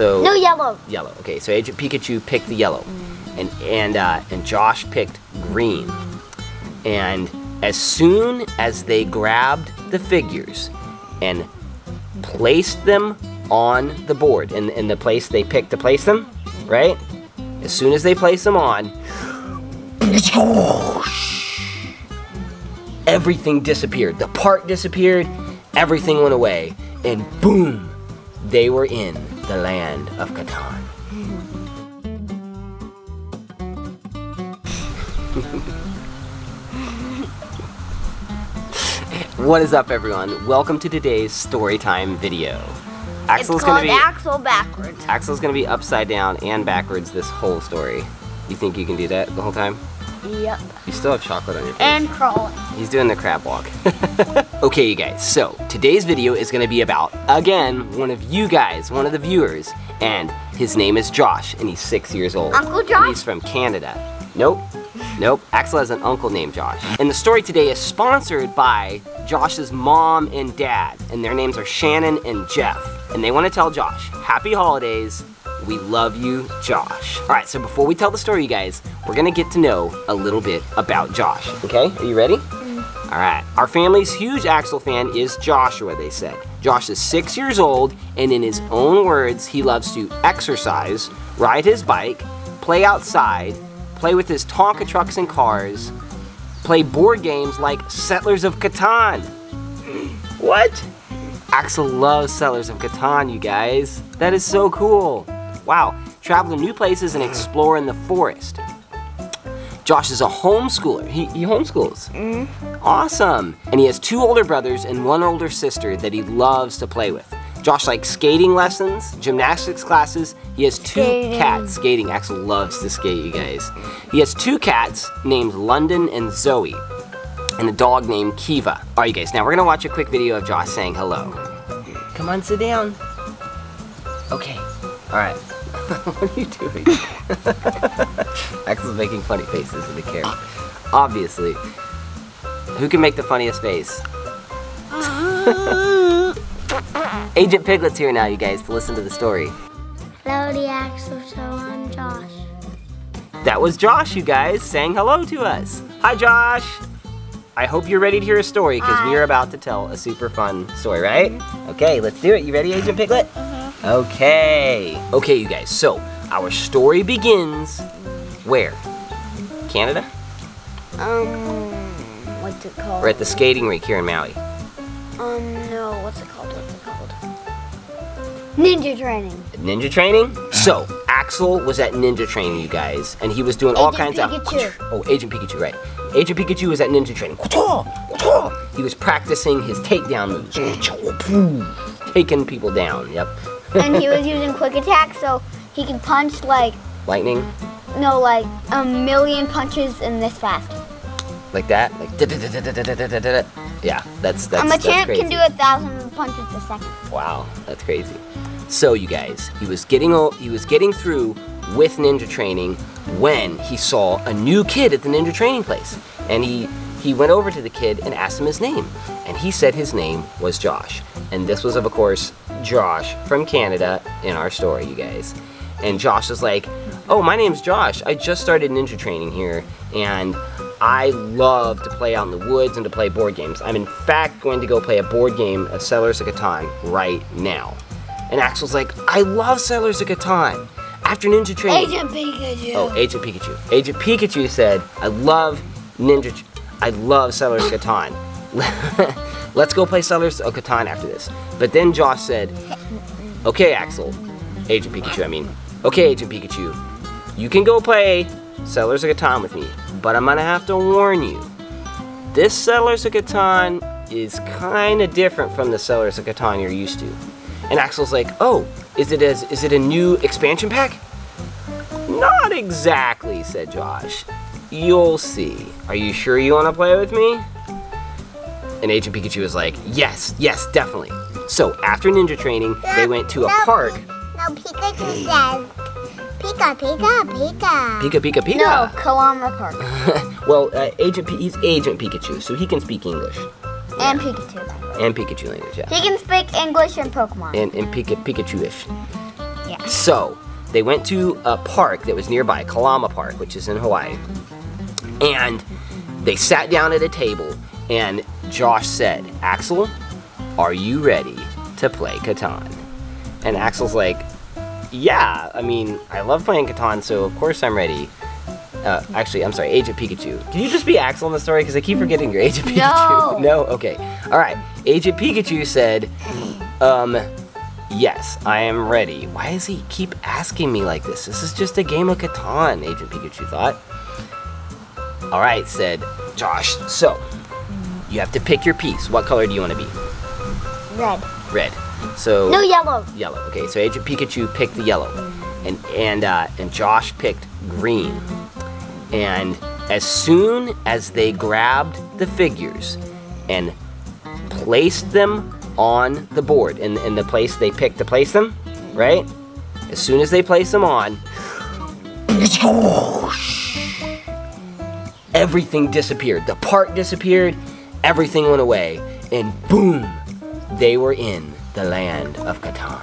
So no yellow. Yellow. Okay, so Agent Pikachu picked the yellow, and Josh picked green. And as soon as they grabbed the figures and placed them on the board, in the place they picked to place them, right? As soon as they place them on, everything disappeared. The park disappeared, everything went away, and boom, they were in the land of Catan. What is up, everyone? Welcome to today's storytime video. Axel's gonna be Axel backwards. Axel's gonna be upside down and backwards this whole story. You think you can do that the whole time? Yep. You still have chocolate on your face. And crawling. He's doing the crab walk. Okay, you guys, so today's video is gonna be about, again, one of you guys, one of the viewers, and his name is Josh, and he's 6 years old. Uncle Josh? He's from Canada. Nope, nope, Axel has an uncle named Josh. And the story today is sponsored by Josh's mom and dad, and their names are Shannon and Jeff. And they want to tell Josh, happy holidays, we love you, Josh. All right, so before we tell the story, you guys, we're gonna get to know a little bit about Josh, okay? Are you ready? All right, our family's huge Axel fan is Joshua, they said. Josh is 6 years old, and in his own words, he loves to exercise, ride his bike, play outside, play with his Tonka trucks and cars, play board games like Settlers of Catan. What? Axel loves Settlers of Catan, you guys. That is so cool. Wow, travel to new places and explore in the forest. Josh is a homeschooler. He homeschools. Awesome. And he has two older brothers and one older sister that he loves to play with. Josh likes skating lessons, gymnastics classes. He has two cats. Skating. Axel loves to skate, you guys. He has two cats named London and Zoe, and a dog named Kiva. All right, you guys, now we're gonna watch a quick video of Josh saying hello. Come on, sit down. Okay, all right. What are you doing? Axel's making funny faces in the camera. Obviously. Who can make the funniest face? Agent Piglet's here now, you guys, to listen to the story. Hello, the Axel Show, I'm Josh. That was Josh, you guys, saying hello to us. Hi, Josh. I hope you're ready to hear a story, because we are about to tell a super fun story, right? Okay, let's do it. You ready, Agent Piglet? Okay. Okay, you guys, so our story begins where? Canada? What's it called? We're at the skating rink here in Maui. No, what's it called? What's it called? Ninja training. Ninja training? So, Axel was at ninja training, you guys, and he was doing all kinds of... Oh, Agent Pikachu, right. Agent Pikachu was at ninja training. He was practicing his takedown moves. Taking people down, yep. And he was using quick attack, so he could punch like... Lightning? No, like a million punches in this fast. Like that? Like da da da da da da da da da. Yeah, that's crazy. A champ can do 1,000 punches a second. Wow, that's crazy. So you guys, he was getting through with ninja training when he saw a new kid at the ninja training place. And he went over to the kid and asked him his name. And he said his name was Josh. And this was, of course, Josh from Canada in our story, you guys. And Josh was like, oh, my name's Josh. I just started ninja training here, and I love to play out in the woods and to play board games. I'm in fact going to go play a board game of Settlers of Catan right now. And Axel's like, I love Settlers of Catan. After ninja training. Agent Pikachu. Oh, Agent Pikachu. Agent Pikachu said, I love Settlers of Catan. Let's go play Settlers of Catan after this. But then Josh said, okay, Axel. Agent Pikachu, I mean. Okay, Agent Pikachu. You can go play Settlers of Catan with me, but I'm gonna have to warn you. This Settlers of Catan is kinda different from the Settlers of Catan you're used to. And Axel's like, oh, is it a new expansion pack? Not exactly, said Josh. You'll see. Are you sure you wanna play with me? And Agent Pikachu was like, yes, yes, definitely. So after ninja training, they went to a park. No, Pikachu said, Pika, Pika, Pika. Pika, Pika, Pika. No, Kalama Park. Well, he's Agent Pikachu, so he can speak English. Yeah. And Pikachu language. And Pikachu language, yeah. He can speak English and Pokemon. And Pikachu-ish. Yeah. So they went to a park that was nearby, Kalama Park, which is in Hawaii. And they sat down at a table and Josh said, "Axel, are you ready to play Catan?" And Axel's like, "Yeah, I mean, I love playing Catan, so of course I'm ready." Actually, I'm sorry, Agent Pikachu. Can you just be Axel in the story? Because I keep forgetting you're Agent Pikachu. No! No? Okay. Alright, Agent Pikachu said, "Yes, I am ready." Why does he keep asking me like this? This is just a game of Catan, Agent Pikachu thought. Alright, said Josh. "So, you have to pick your piece. What color do you want to be?" Red. Red. So no, yellow. Yellow. Okay, so Agent Pikachu picked the yellow. And Josh picked green. And as soon as they grabbed the figures and placed them on the board, in the place they picked to place them, right? As soon as they placed them on, everything disappeared. The park disappeared, everything went away, and boom, they were in the land of Catan.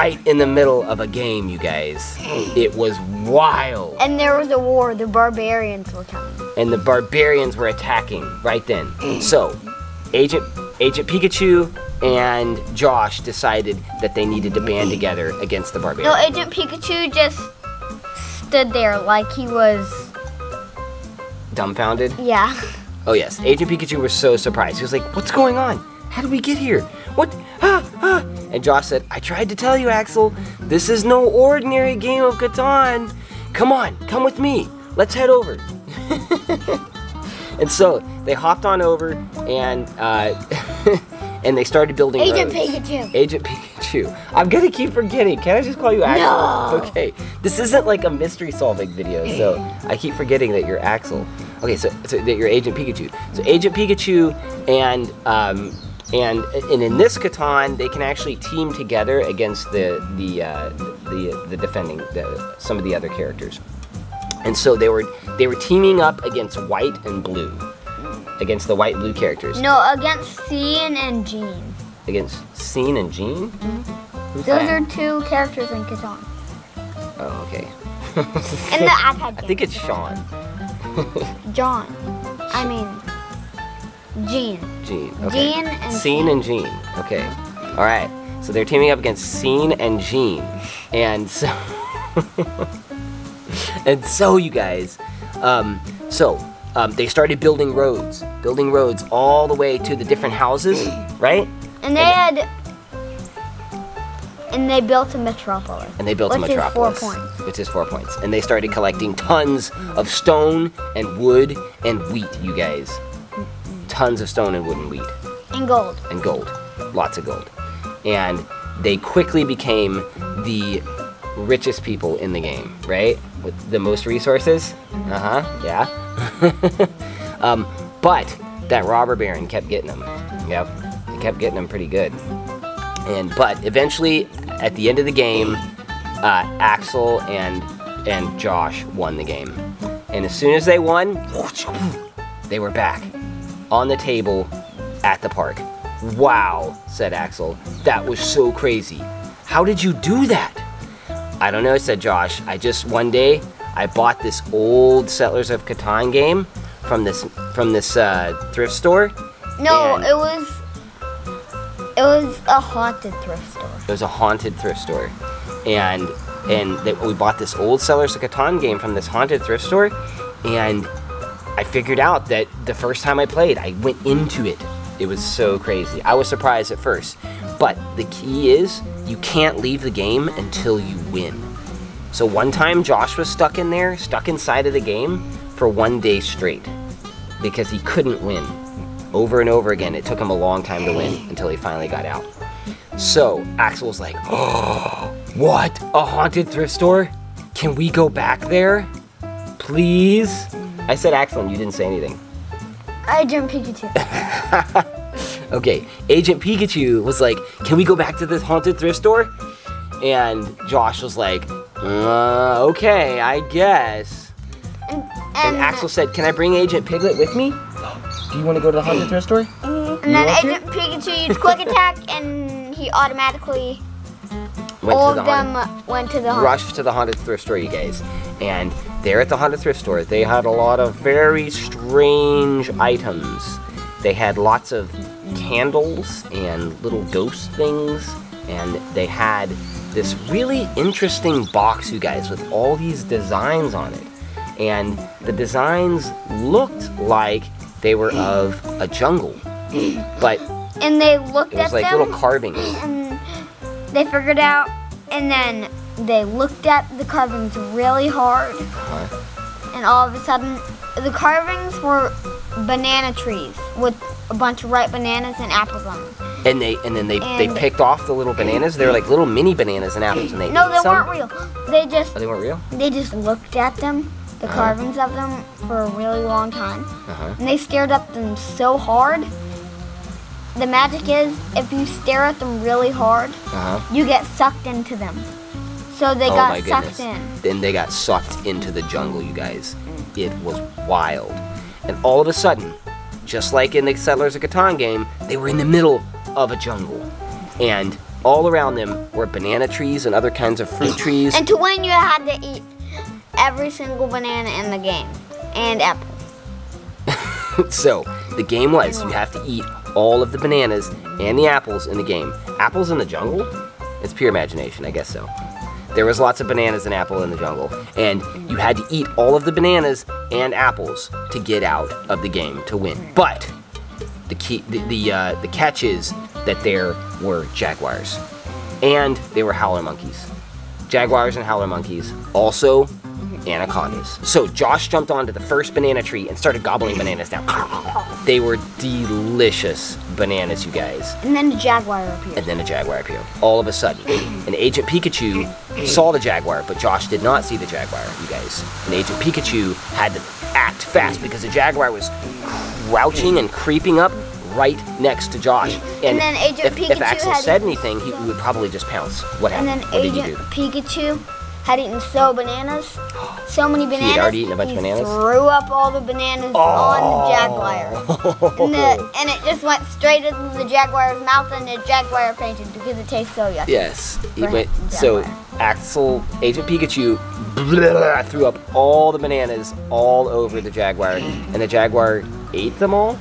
Right in the middle of a game, you guys. It was wild. And there was a war. The barbarians were coming. And the barbarians were attacking right then. So, Agent Pikachu and Josh decided that they needed to band together against the barbarians. No, Agent Pikachu just stood there like he was... dumbfounded? Yeah. Oh yes, Agent Pikachu was so surprised. He was like, "What's going on? How did we get here? What? Ah, ah." And Josh said, "I tried to tell you, Axel, this is no ordinary game of Catan. Come on, come with me. Let's head over." And so they hopped on over and they started building roads. Agent Pikachu. Agent Pikachu. I'm gonna keep forgetting. Can I just call you Axel? No. Okay. This isn't like a mystery solving video, so I keep forgetting that you're Axel. Okay, so that you're Agent Pikachu. So Agent Pikachu and in this Catan, they can actually team together against the defending some of the other characters. And so they were teaming up against white and blue, against the white and blue characters. No, against Sean and Jean. Against Sean and Jean? Mm-hmm. Those are two characters in Catan. Oh, okay. In the iPad game. I think it's Sean. John. I mean, Jean. Jean. Okay. Jean and Sean and Jean. Okay. All right. So they're teaming up against Sean and Jean, and so and so you guys, they started building roads all the way to the different houses, right? And they built a metropolis. And they built a metropolis. Which is 4 points. Which is 4 points. And they started collecting tons of stone and wood and wheat, you guys. Tons of stone and wood and wheat. And gold. And gold. Lots of gold. And they quickly became the richest people in the game, right? With the most resources. Uh-huh, yeah. But that robber baron kept getting them. Yep, he kept getting them pretty good. But eventually, at the end of the game, Axel and Josh won the game. And as soon as they won, they were back on the table at the park. "Wow," said Axel, "that was so crazy. How did you do that?" "I don't know," said Josh. "One day, I bought this old Settlers of Catan game from this thrift store." No, it was a haunted thrift store. It was a haunted thrift store. And we bought this old Settlers of Catan game from this haunted thrift store, and I figured out that the first time I played, I went into it. It was so crazy. I was surprised at first. But the key is, you can't leave the game until you win. So one time Josh was stuck inside of the game for 1 day straight because he couldn't win. Over and over again, it took him a long time to win until he finally got out. So Axel's like, "Oh, what? A haunted thrift store? Can we go back there? Please?" I said Axel and you didn't say anything. Agent Pikachu. Okay, Agent Pikachu was like, "Can we go back to this haunted thrift store?" And Josh was like, "Okay, I guess." And Axel said, "Can I bring Agent Piglet with me? Do you want to go to the haunted thrift store?" And then Agent Pikachu used Quick Attack, and he automatically Rushed to the haunted thrift store, you guys. And there at the haunted thrift store, they had a lot of very strange items. They had lots of candles and little ghost things. And they had this really interesting box, you guys, with all these designs on it. And the designs looked like they were of a jungle. But and they looked at them. It was like little carvings. And they figured out, and then they looked at the carvings really hard. And all of a sudden, the carvings were banana trees with a bunch of ripe bananas and apples on them. And then they picked off the little bananas. They were like little mini bananas and apples, and they No, they weren't real. They just they weren't real? They just looked at them, the carvings of them, for a really long time. And they stared at them so hard. The magic is, if you stare at them really hard, you get sucked into them. So they got sucked in. Then they got sucked into the jungle, you guys. It was wild. And all of a sudden, just like in the Settlers of Catan game, they were in the middle of a jungle. And all around them were banana trees and other kinds of fruit trees. And to win, you had to eat every single banana in the game. And apple. So, the game was, you have to eat all of the bananas and the apples in the game. Apples in the jungle? It's pure imagination, I guess so. There was lots of bananas and apple in the jungle, and you had to eat all of the bananas and apples to get out of the game to win. But the catch is that there were jaguars, and they were howler monkeys. Jaguars and howler monkeys, also anacondas. So Josh jumped onto the first banana tree and started gobbling bananas down. They were delicious bananas, you guys. And then a jaguar appeared. All of a sudden, an Agent Pikachu saw the jaguar, but Josh did not see the jaguar, you guys. And Agent Pikachu had to act fast because the jaguar was crouching and creeping up right next to Josh. And then Agent Pikachu, if Axel said anything, he would probably just pounce. What happened? And then Agent Pikachu had eaten so many bananas. He had already eaten a bunch of bananas. Threw up all the bananas on the jaguar, and it just went straight into the jaguar's mouth, and the jaguar fainted because it tastes so yucky. Yes, he went. So Agent Pikachu, threw up all the bananas all over the jaguar, and the jaguar ate them all.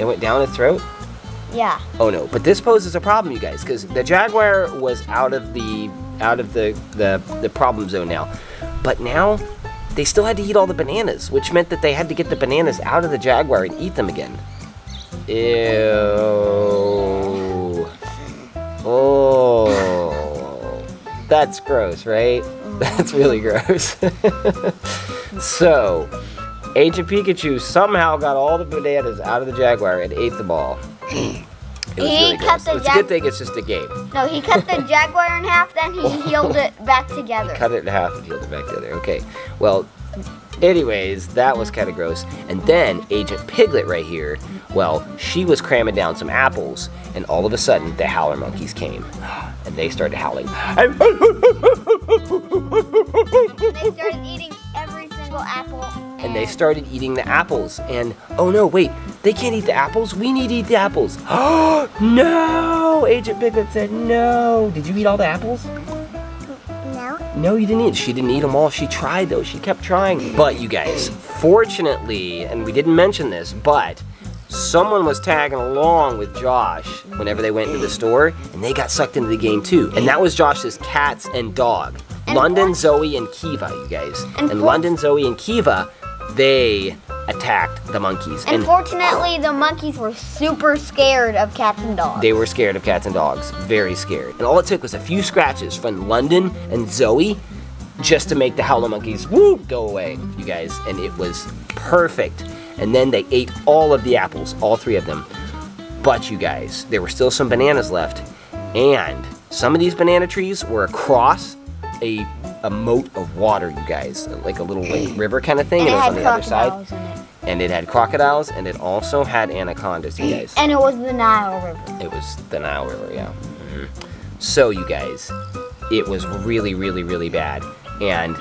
It went down his throat. Yeah. Oh no! But this poses a problem, you guys, because the jaguar was out of the problem zone now. But now, they still had to eat all the bananas, which meant that they had to get the bananas out of the jaguar and eat them again. Ew. Oh. That's gross, right? That's really gross. So, Agent Pikachu somehow got all the bananas out of the jaguar and ate them all. It was really gross. It's a good thing it's just a game. No, he cut the jaguar in half, then he healed it back together. He cut it in half and healed it back together. Okay. Well, anyways, that was kind of gross. And then Agent Piglet right here, well, she was cramming down some apples, and all of a sudden the howler monkeys came, and they started howling. And they started eating every single apple. And they started eating the apples, and oh no, wait, they can't eat the apples, we need to eat the apples. Oh no, Agent Piglet said no. Did you eat all the apples? No. No, you didn't eat. She didn't eat them all. She tried though, she kept trying. But you guys, fortunately, and we didn't mention this, but someone was tagging along with Josh whenever they went to the store, and they got sucked into the game too. And that was Josh's cats and dog, London, Zoe, and Kiva, you guys. And London, Zoe, and Kiva, they attacked the monkeys. And fortunately, the monkeys were super scared of cats and dogs. They were scared of cats and dogs, very scared. And all it took was a few scratches from London and Zoe just to make the howler monkeys whoop, go away, you guys. And it was perfect. And then they ate all of the apples, all three of them. But you guys, there were still some bananas left. And some of these banana trees were across a moat of water, you guys, like a little lake river kind of thing, and it was on the other side. And it had crocodiles, and it also had anacondas, you guys. And it was the Nile River. It was the Nile River, yeah. So, you guys, it was really, really, really bad. And,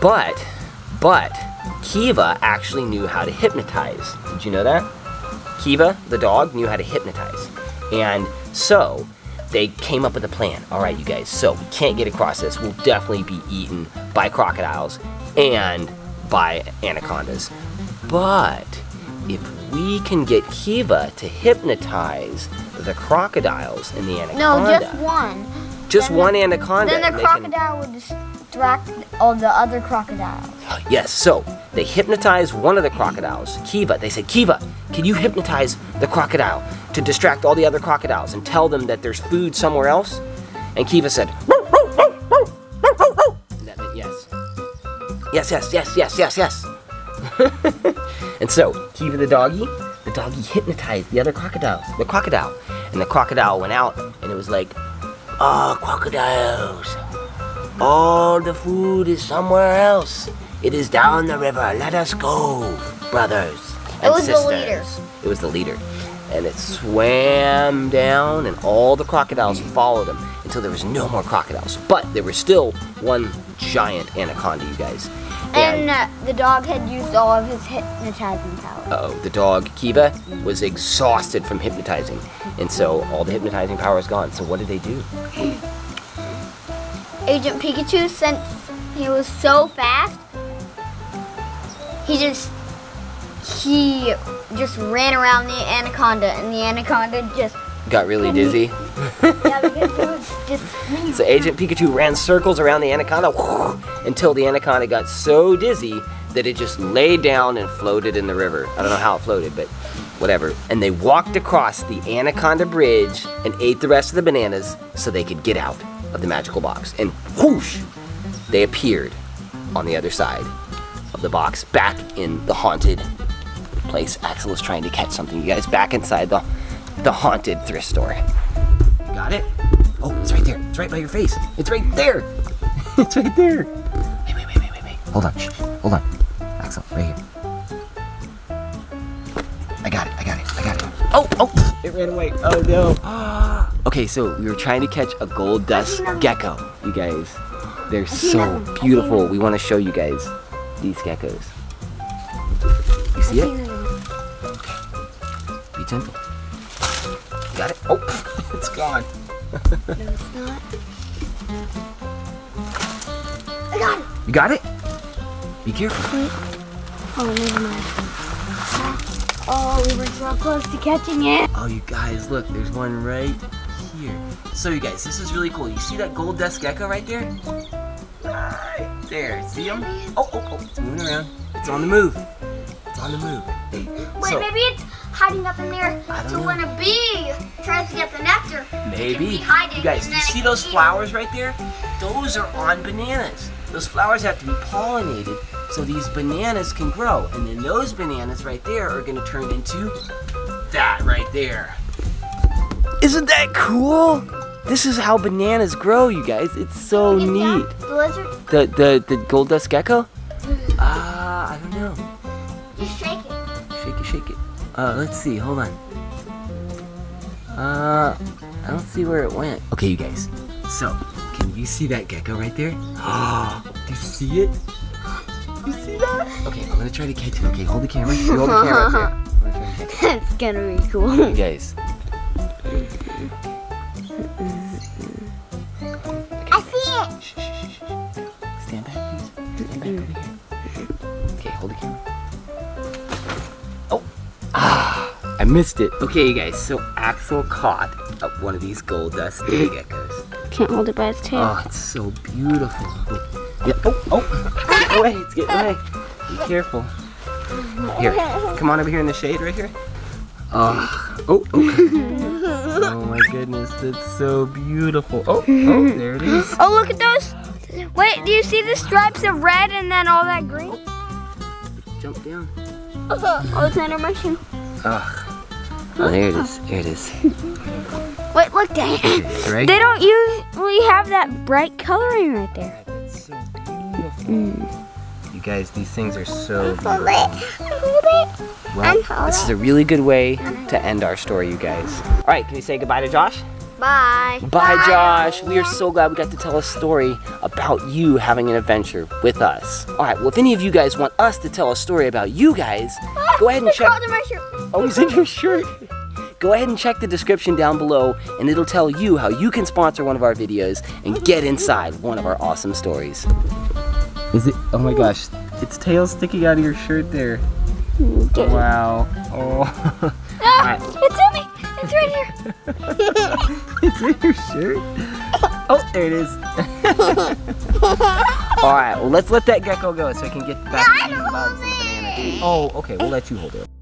but Kiva actually knew how to hypnotize. Did you know that? Kiva, the dog, knew how to hypnotize. And so, they came up with a plan. Alright, you guys, so we can't get across this. We'll definitely be eaten by crocodiles and by anacondas. But if we can get Kiva to hypnotize the crocodiles and the anaconda. No, just one. Just one anaconda. Then the crocodile would distract all the other crocodiles. Yes, so they hypnotize one of the crocodiles, Kiva. They said, Kiva, can you hypnotize the crocodile to distract all the other crocodiles and tell them that there's food somewhere else? And Kiva said, woo, woo, woo, woo, woo, woo, woo. And that meant yes. Yes, yes, yes, yes, yes, yes. And so Kiva the doggy hypnotized the other crocodiles, the crocodile. And the crocodile went out and it was like, ah, crocodiles, all the food is somewhere else. It is down the river. Let us go, brothers and sisters. It was the leader. It was the leader. And it swam down and all the crocodiles followed him until there was no more crocodiles. But there was still one giant anaconda, you guys. And the dog had used all of his hypnotizing powers. Uh-oh, the dog, Kiva, was exhausted from hypnotizing. And so all the hypnotizing power is gone. So what did they do? Agent Pikachu, since he was so fast, he just ran around the anaconda, and the anaconda just... got really dizzy. Yeah, because it was just... So Agent Pikachu ran circles around the anaconda until the anaconda got so dizzy that it just laid down and floated in the river. I don't know how it floated, but whatever. And they walked across the anaconda bridge and ate the rest of the bananas so they could get out of the magical box. And whoosh, they appeared on the other side of the box, back in the haunted place. Axel is trying to catch something, you guys, back inside the haunted thrift store. Got it? Oh, it's right there. It's right by your face. It's right there. It's right there. Wait, wait, wait, wait, wait, wait. Hold on. Shh. Hold on. Axel, right here. I got it. I got it. I got it. Oh, oh. It ran away. Oh, no. Okay, so we were trying to catch a gold dust gecko, you guys. They're so beautiful. We want to show you guys these geckos. You see it? Okay. Be gentle. Got it? Oh, it's gone. No, it's not. I got it. You got it? Be careful. Wait. Oh, never mind. Oh, we were so close to catching it. Oh, you guys, look, there's one right here. So, you guys, this is really cool. You see that gold dust gecko right there? Right there. See him? Oh, oh, oh. It's moving around. It's on the move. It's on the move. Wait, so, maybe it's hiding up in there to when a bee tries to get the nectar. Maybe. You guys, you see those flowers right there? Those are on bananas. Those flowers have to be pollinated so these bananas can grow. And then those bananas right there are going to turn into that right there. Isn't that cool? This is how bananas grow, you guys. It's so neat. The lizard? The gold dust gecko? I don't know. Just shake it. Shake it, shake it. Let's see, hold on. I don't see where it went. Okay, you guys. So, can you see that gecko right there? Oh, do you see it? You see that? Okay, I'm gonna try to catch it. Okay, hold the camera. You hold the camera right there. I'm gonna try to catch it. That's gonna be cool. You guys. Okay. I see it! Shh, shh, shh, shh. Stand back, please. Stand back over here. Okay, hold the camera. I missed it. Okay, you guys, so Axel caught up one of these gold dust geckos. Can't hold it by its tail. Oh, it's so beautiful. Yeah. Oh, oh, it's getting away, it's getting away. Be careful. Here, come on over here in the shade right here. Oh, oh. Oh my goodness, that's so beautiful. Oh, oh, there it is. Oh, look at those. Wait, do you see the stripes of red and then all that green? Jump down. Oh, it's under my shoe. Ugh. Oh, there it is. There it is. Wait, look, Dad. Right? They don't usually have that bright coloring right there. Yeah, that's so beautiful. You guys, these things are so beautiful. Well, this is a really good way to end our story, you guys. All right, can we say goodbye to Josh? Bye. Bye. Bye, Josh. We are so glad we got to tell a story about you having an adventure with us. All right, well, if any of you guys want us to tell a story about you guys, go ahead and check. Oh, he's in your shirt. go ahead and check the description down below and it'll tell you how you can sponsor one of our videos and get inside one of our awesome stories. Is it, oh my gosh, its tail's sticking out of your shirt there. Okay. Wow. Oh. Ah, it's in me. It's right here. It's in your shirt. Oh, there it is. All right, well, let's let that gecko go so I can get back to the banana. Oh, okay, we'll let you hold it.